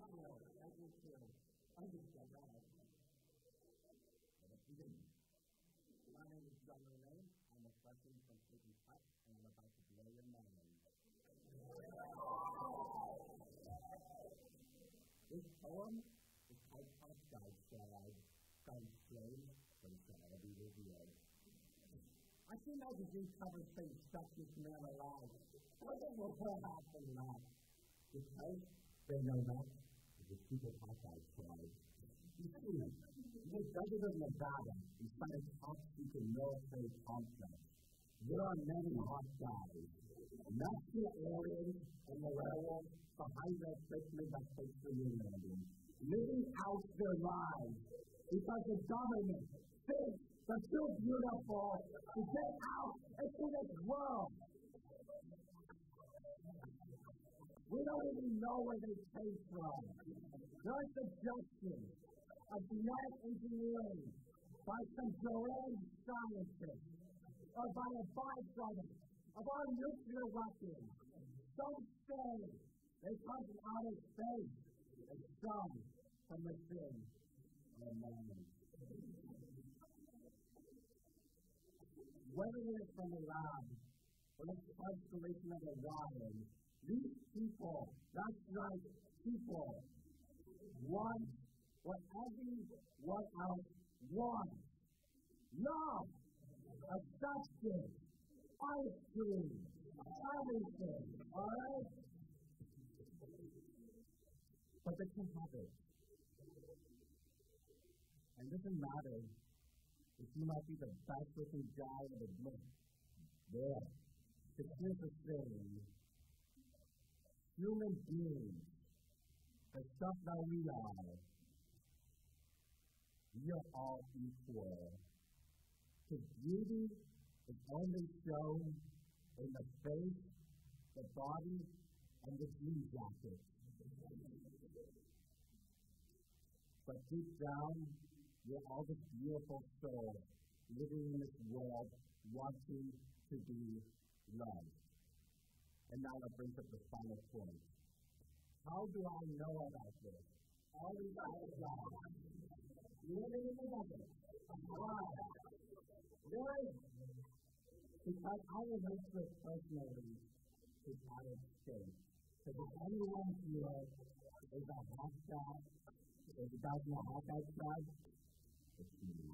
My name is John O'Leary. I'm a freshman from Sydney Park, and I'm about to blow your mind. This poem is called Outside, God's Flame, When Shall Be Revealed. I see magazine covers say, "Stuck this man alive." Whether will perhaps or not, because they know not the people outside. You see, you're better than Nevada, in spite of top-secret military complex. There are many hot guys, not the aliens and the werewolves behind their statements of faithful humanity, living out their lives because the government thinks they're too beautiful to get out into this world. We don't even know where they came from. Their suggestions of genetic engineering by some Korean scientist or by a byproduct of our nuclear weapons. Some say they come from outer space and some from the sin of man. Whether it's from the lab or the isolation of the wild, these people, that's right, people, want what everyone else wants. Love, affection, ice cream, everything, all right? But they can't have it. And it doesn't matter if you might be the best looking guy in the room. There, here's the thing. Human beings, the stuff that we are, we are all equal. His beauty is only shown in the face, the body, and the jean jacket. But deep down, you're all this beautiful soul living in this world, wanting to be loved. And now that brings up the final point. How do I know about this? All these eyes are living in the desert. Why? Why? Because I relate to it personally to out of state. Because if anyone here is a hostile, is about to have outside, it's me.